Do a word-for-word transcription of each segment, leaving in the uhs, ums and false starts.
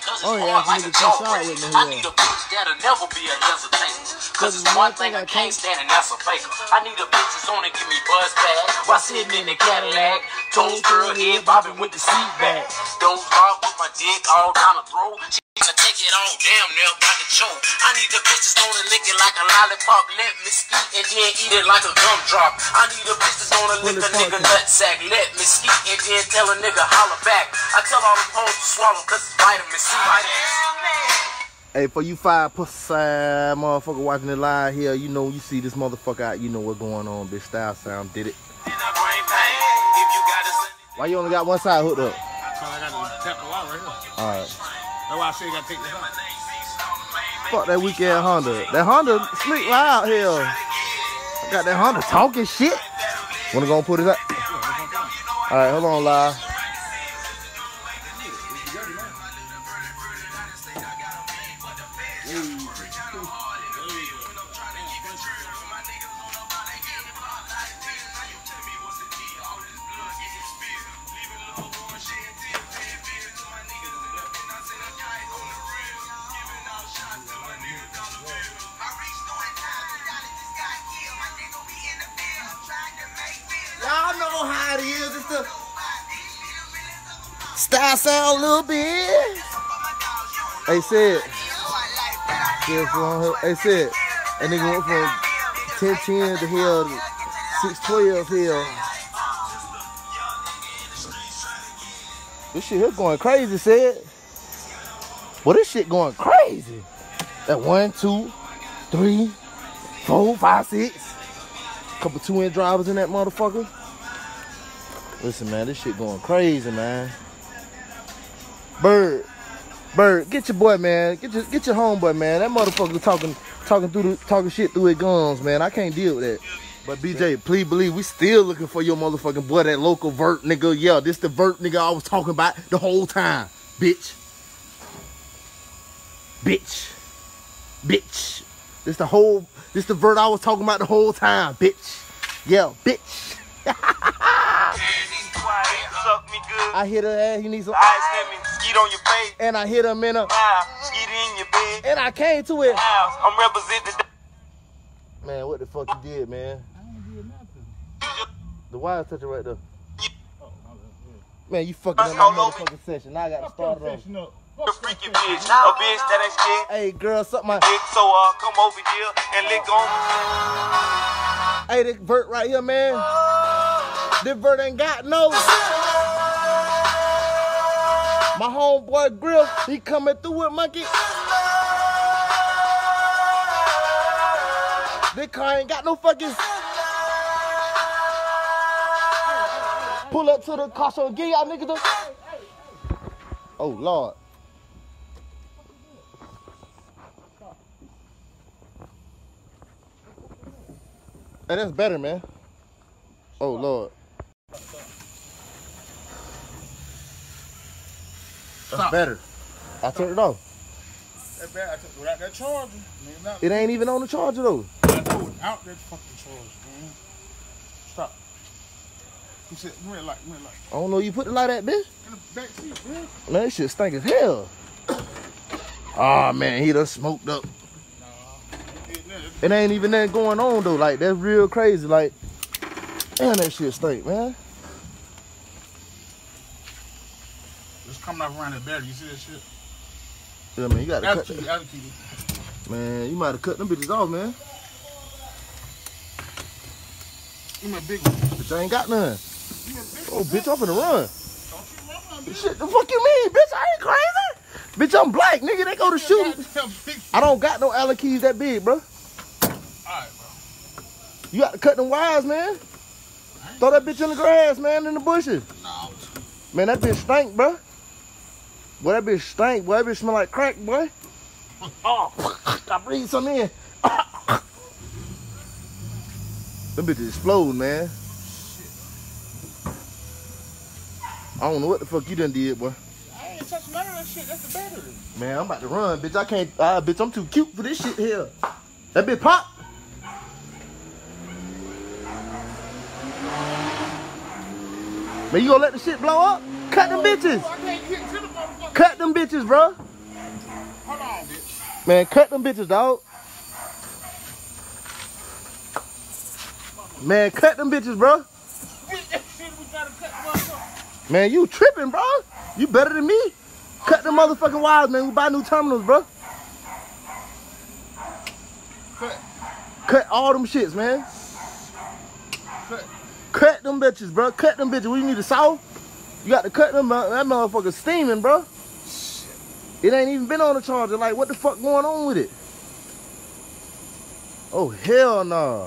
cause it's oh, yeah, on like a cold press. I need a bitch that'll never be a hesitation. Cause it's one thing I can't stand and that's a faker. I need a bitch that's on to give me buzz back. While sitting in the Cadillac, toes curled, head bobbing with the seat back. Those hard with my dick all down the throat. I take it all damn near by the choke. I need a bitch that's gonna lick it like a lollipop. Let me skeet and then eat it like a gumdrop. I need a bitch that's gonna lick a nigga nutsack. Let me skeet and then tell a nigga holler back. I tell all the hoes to swallow cause it's vitamin C. Hey, for you five pussy side motherfucker watching it live here, you know you see this motherfucker out, you know what's going on, bitch. Style Sound did it. Why you only got one side hooked up? I got to tap the wall right here. All right. That's why I say you gotta take that out. Fuck that weak ass Honda. That Honda slick loud here. I got that Honda talking shit. Wanna go and put it up? Alright, hold on, live. Style Sound a little bit. They said, they said, and they went from ten ten to hell, six twelve hell. This shit here going crazy, said. Well, this shit going crazy. That one, two, three, four, five, six. Couple two inch drivers in that motherfucker. Listen, man, this shit going crazy, man. Bird, Bird, get your boy, man. Get your get your homeboy, man. That motherfucker talking talking through the, talking shit through his gums, man. I can't deal with that. But B J, please believe we still looking for your motherfucking boy, that local vert nigga. Yeah, this the vert nigga I was talking about the whole time, bitch, bitch, bitch. This the whole this the vert I was talking about the whole time, bitch. Yeah, bitch. I hit her ass, you need some ice, me, skeet on your face. And I hit him in a mouth, skeet in your bed. And I came to it. I'm represented. Man, what the fuck you did, man? I didn't do nothing. The wire touching right there. Man, you fucking up my motherfucking session. Now I gotta start it off. A freaky bitch, a bitch that ain't shit. Hey girl, suck my dick, so uh, come over here and lick on me. Hey, this vert right here, man. This vert ain't got no. My homeboy Grill, he coming through with monkey. This car ain't got no fucking. Pull up to the car show and get y'all niggas the. Oh Lord. Hey, that's better, man. Oh Lord. That's better. I turned it off. That bad. I took without that charger. Nigga, not it ain't even on the charger though. Out that fucking charger, man. Stop. You said, "Give me a light, give me a light." I don't know. You put the light at, bitch. In the back seat, man. Man, that shit stink as hell. Ah oh, man, he done smoked up. Nah, it, it ain't even nothing going on though. Like that's real crazy. Like, damn, that shit stink, man. Coming off around that battery, you see that shit? Yeah, man, you gotta attitude, cut that. Attitude. Man, you might have cut them bitches off, man. You my big one. Bitch, I ain't got none. Oh, bitch, I'm finna run. Don't you run, shit, the fuck you mean, bitch? I ain't crazy. Bitch, I'm black, nigga. They go to shooting. I don't got no Allen keys that big, bro. All right, bro. You gotta cut them wires, man. Throw that bitch in the grass, man, in the bushes. Nah, man, that bitch stank, bro. Boy, that bitch stink, boy. That bitch smell like crack, boy. Oh, I breathe some in. Them bitches explode, man. Shit. I don't know what the fuck you done did, boy. I ain't touching none of that shit. That's the battery. Man, I'm about to run, bitch. I can't. Uh, bitch, I'm too cute for this shit here. That bitch pop. Man, you gonna let the shit blow up? Cut them bitches. I can't get to the motherfucker. Cut them bitches, bro. Hold on, bitch. Man, cut them bitches, dog. Man, cut them bitches, bro. Man, you tripping, bro. You better than me. Cut them motherfucking wires, man. We buy new terminals, bro. Cut. Cut all them shits, man. Cut. Cut them bitches, bro. Cut them bitches. We need a saw. You got to cut them. Uh, that motherfucker's steaming, bro. Shit. It ain't even been on the charger. Like, what the fuck going on with it? Oh, hell no. Nah.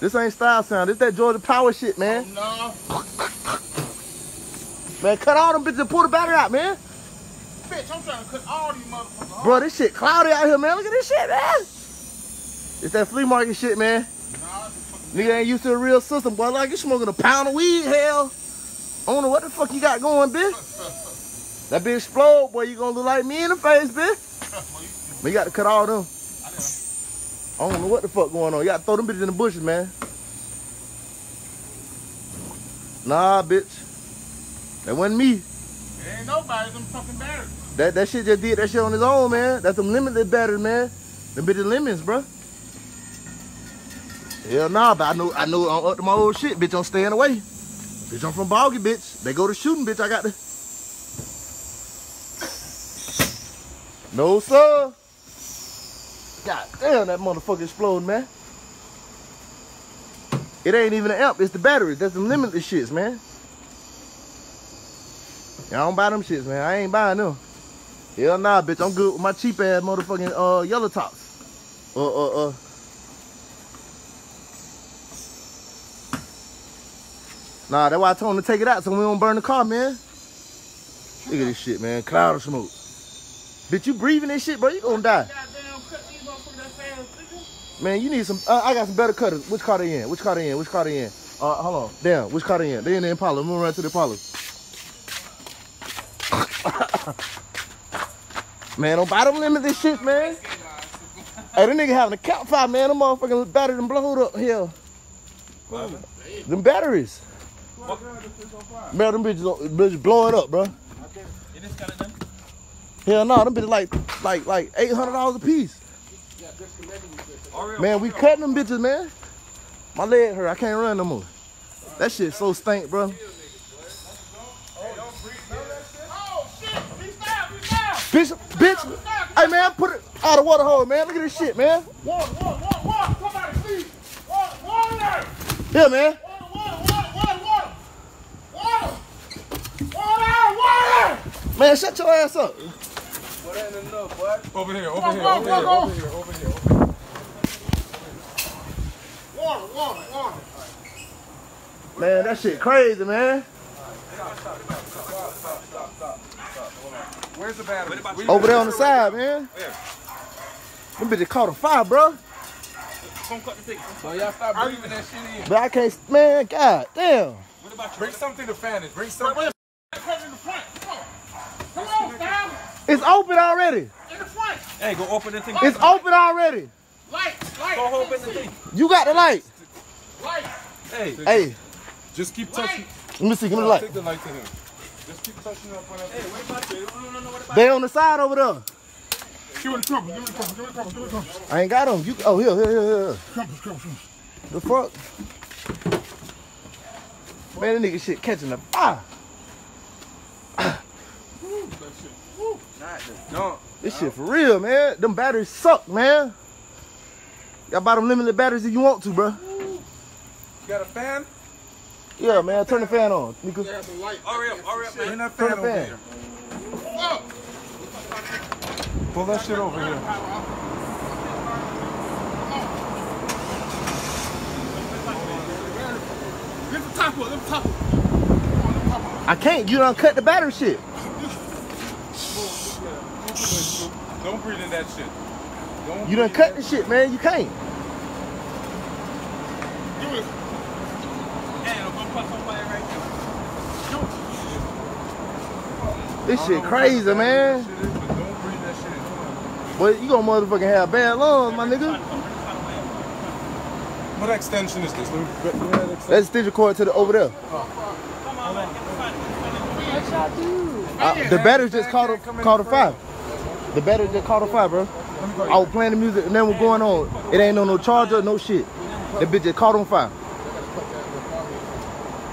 This ain't style sound. This that Georgia Power shit, man. Oh, no. Man, cut all them bitches and pull the battery out, man. Bitch, I'm trying to cut all these motherfuckers off. Bro, this shit cloudy out here, man. Look at this shit, man. It's that flea market shit, man. Nah, nigga ain't used to the real system, boy. Like, you smoking a pound of weed, hell. I don't know what the fuck you got going, bitch. That bitch explode, boy. You gonna look like me in the face, bitch. Man, you got to cut all them. I don't know what the fuck going on. You got to throw them bitches in the bushes, man. Nah, bitch. That wasn't me. There ain't nobody. Them fucking batteries. That, that shit just did that shit on his own, man. That's them Limitless batteries, man. Them bitches lemons, bro. Hell nah, but I know I know I'm up to my old shit, bitch. I'm staying away. Bitch, I'm from Boggy, bitch. They go to shooting, bitch. I got to. No, sir. God damn, that motherfucker exploded, man. It ain't even an amp. It's the batteries. That's the Limitless shits, man. Y'all don't buy them shits, man. I ain't buying them. Hell nah, bitch. I'm good with my cheap ass motherfucking uh, yellow tops. Uh, uh, uh. Nah, that's why I told him to take it out so we don't burn the car, man. Look at this shit, man. Cloud of smoke. Bitch, you breathing this shit, bro? You gonna die. Man, you need some. Uh, I got some better cutters. Which car they in? Which car they in? Which car they in? Uh, hold on. Damn, which car they in? They in the Impala. I'm gonna run to the Impala. Man, don't buy them Limitless shit, man. Hey, that nigga having a campfire, man. Them motherfucking battery done blowed up here. Them batteries. What? Man, them bitches, bitches blowing up, bro. Hell no, them bitches like like like eight hundred dollars a piece. Man, we cutting them bitches, man. My leg hurt. I can't run no more. That shit so stink, bro. Oh shit! Be down, be down. Bitch, bitch. Hey man, put it out of water hole, man. Look at this shit, man. Water, water, water, water. Somebody please. Water, water. Yeah, man. Man, shut your ass up. Well, that ain't enough, boy. Over here, over on, here, on, over, on, here on. over here, over here, over here. Water, water, water. Man, that shit crazy, man. Stop, stop, stop, stop, stop, stop, stop. Where's the battery? Where over there on the side, man. Where? Them bitches caught a fire, bro. Don't cut the thing. So y'all stop breathing that shit in. But I can't, man, god damn. What about you? Bring something to fan it. Bring something. It's open already. In the front. Hey, go open the thing. It's open already. Light, light. Go open the thing. You got the light. Light. Hey. Hey. Just keep touching. Let me see. Give me the light. Take the light to him. Just keep touching up on that. Hey, what about you? No, no, no, what about you? They on the side over there. Give me the trouble. Give me the trouble. Give me the trouble. Give me the trouble. I ain't got them. You. Oh, here, here, here, here. Trouble, trouble, trouble. The fuck? Man, that nigga shit catching the fire. No, this shit for real, man. Them batteries suck, man. Y'all buy them Limitless batteries if you want to, bro. You got a fan? Yeah, man. Turn the fan on, nigga. Hurry up, hurry up, man. Turn the fan. Pull that shit over here. Get the top up, get the top up. I can't. You done cut the battery shit. Don't breathe in that shit. Don't you done cut the shit, man. You can't. Do it. Damn, I'm gonna put somebody right there. This shit crazy, man. Don't breathe that shit in. Boy, you gonna motherfucking have bad lungs, my nigga. What extension is this? That's the extension cord to the over there. What y'all do? Uh, the batter's just caught a, caught a five. The batter's just caught a five, bro. I was playing the music and then we're going on. It ain't on no charger, no shit. That bitch just caught on fire.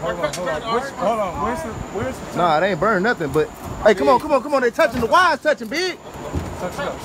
Hold on, hold on. Where's, hold on. Where's the, where's the nah, it ain't burned nothing, but... Hey, come on, come on, come on. They touching. The wire's touching, big. Touch it up.